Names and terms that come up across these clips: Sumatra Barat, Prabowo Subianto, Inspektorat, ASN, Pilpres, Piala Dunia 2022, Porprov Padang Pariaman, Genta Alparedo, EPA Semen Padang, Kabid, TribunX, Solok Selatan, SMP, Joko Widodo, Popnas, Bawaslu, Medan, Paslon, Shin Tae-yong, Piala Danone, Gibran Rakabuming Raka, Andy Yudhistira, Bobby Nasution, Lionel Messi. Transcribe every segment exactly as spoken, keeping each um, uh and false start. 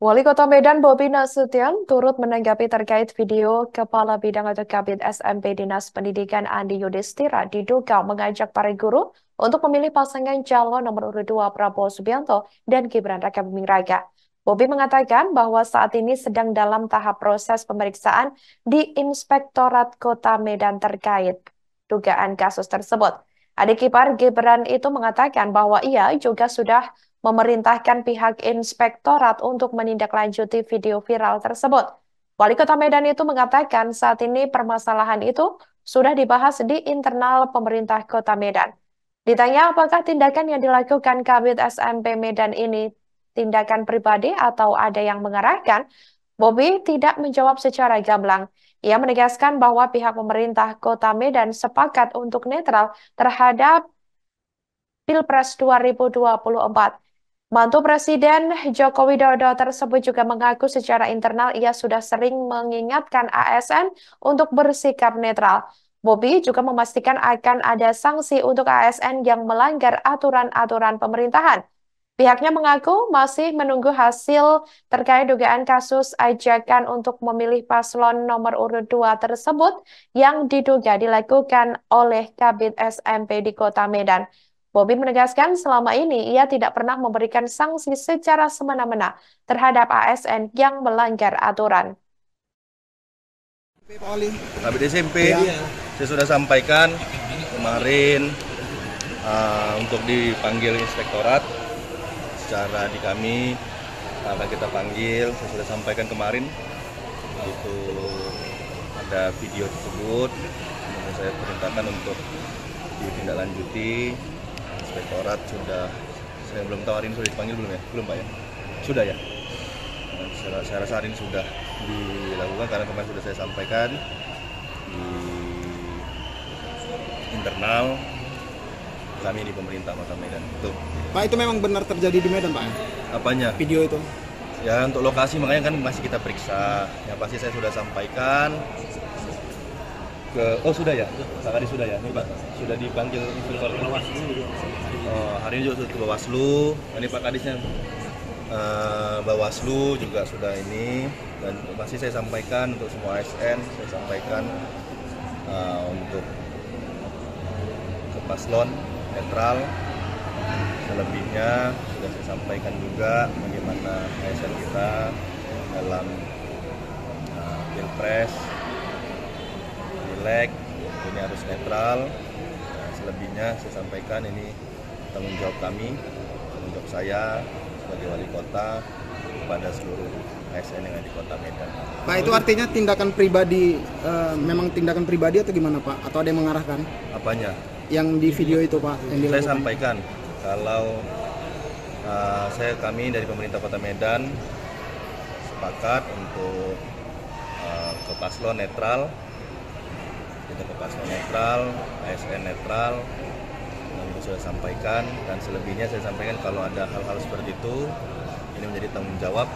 Wali Kota Medan Bobby Nasution turut menanggapi terkait video Kepala Bidang atau Kabid S M P Dinas Pendidikan Andy Yudhistira diduga mengajak para guru untuk memilih pasangan calon nomor urut dua Prabowo Subianto dan Gibran Rakabuming Raka. Bobby mengatakan bahwa saat ini sedang dalam tahap proses pemeriksaan di Inspektorat Kota Medan terkait dugaan kasus tersebut. Adik ipar Gibran itu mengatakan bahwa ia juga sudah memerintahkan pihak Inspektorat untuk menindaklanjuti video viral tersebut. Wali Kota Medan itu mengatakan saat ini permasalahan itu sudah dibahas di internal pemerintah Kota Medan. Ditanya apakah tindakan yang dilakukan Kabid S M P Medan ini tindakan pribadi atau ada yang mengarahkan, Bobby tidak menjawab secara gamblang. Ia menegaskan bahwa pihak pemerintah Kota Medan sepakat untuk netral terhadap Pilpres dua ribu dua puluh empat. Mantu Presiden Joko Widodo tersebut juga mengaku secara internal ia sudah sering mengingatkan A S N untuk bersikap netral. Bobby juga memastikan akan ada sanksi untuk A S N yang melanggar aturan-aturan pemerintahan. Pihaknya mengaku masih menunggu hasil terkait dugaan kasus ajakan untuk memilih paslon nomor urut dua tersebut yang diduga dilakukan oleh Kabid S M P di Kota Medan. Bobby menegaskan selama ini ia tidak pernah memberikan sanksi secara semena-mena terhadap A S N yang melanggar aturan. Kabid S M P, ya. Saya sudah sampaikan kemarin uh, untuk dipanggil Inspektorat secara di kami akan kita panggil. Saya sudah sampaikan kemarin itu ada video tersebut, yang saya perintahkan untuk ditindaklanjuti. Inspektorat sudah, saya belum tahu hari ini sudah dipanggil belum ya? Belum Pak ya? Sudah ya? Saya, saya rasa hari ini sudah dilakukan karena kemarin sudah saya sampaikan di internal kami di pemerintah Kota Medan. Itu. Pak, itu memang benar terjadi di Medan Pak? Apanya? Video itu? Ya, untuk lokasi makanya kan masih kita periksa. Yang pasti saya sudah sampaikan ke, oh sudah ya, Pak Kadi sudah ya, ini Pak sudah dipanggil Inspektorat Bawaslu. Oh, hari ini juga sudah ke Bawaslu, ini Pak Kadisnya uh, Bawaslu juga sudah ini, dan masih saya sampaikan untuk semua A S N, saya sampaikan uh, untuk ke paslon netral, selebihnya sudah saya sampaikan juga bagaimana A S N kita dalam uh, Pilpres. Leg, ini harus netral. Nah, selebihnya saya sampaikan ini tanggung jawab kami, tanggung jawab saya sebagai wali kota kepada seluruh A S N yang ada di Kota Medan. Pak, itu artinya tindakan pribadi, uh, memang tindakan pribadi atau gimana Pak? Atau ada yang mengarahkan? Apanya? Yang di video itu Pak? Yang saya sampaikan kalau uh, saya kami dari pemerintah Kota Medan sepakat untuk uh, ke paslon netral. Kita ke paslon netral, A S N netral, yang sudah saya sampaikan, dan selebihnya saya sampaikan kalau ada hal-hal seperti itu, ini menjadi tanggung jawab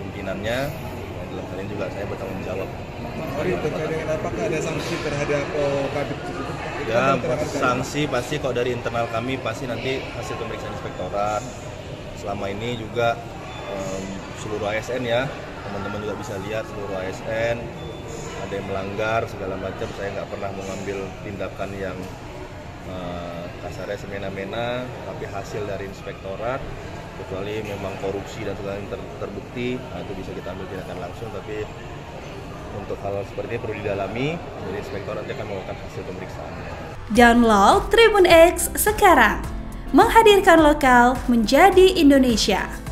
pimpinannya, dan dalam hal ini juga saya bertanggung jawab. Mari terkait dengan apakah ada sanksi terhadap Kabid? Ya, sanksi pasti kalau dari internal kami pasti nanti hasil pemeriksaan Inspektorat. Selama ini juga um, seluruh A S N ya, teman-teman juga bisa lihat seluruh A S N. Ada yang melanggar segala macam, saya nggak pernah mengambil tindakan yang uh, kasarnya semena-mena, tapi hasil dari Inspektorat, kecuali memang korupsi dan segala yang ter terbukti, nah, itu bisa kita ambil tindakan langsung, tapi untuk hal seperti ini perlu didalami, jadi Inspektorat akan melakukan hasil pemeriksaannya. Download TribunX sekarang, menghadirkan lokal menjadi Indonesia.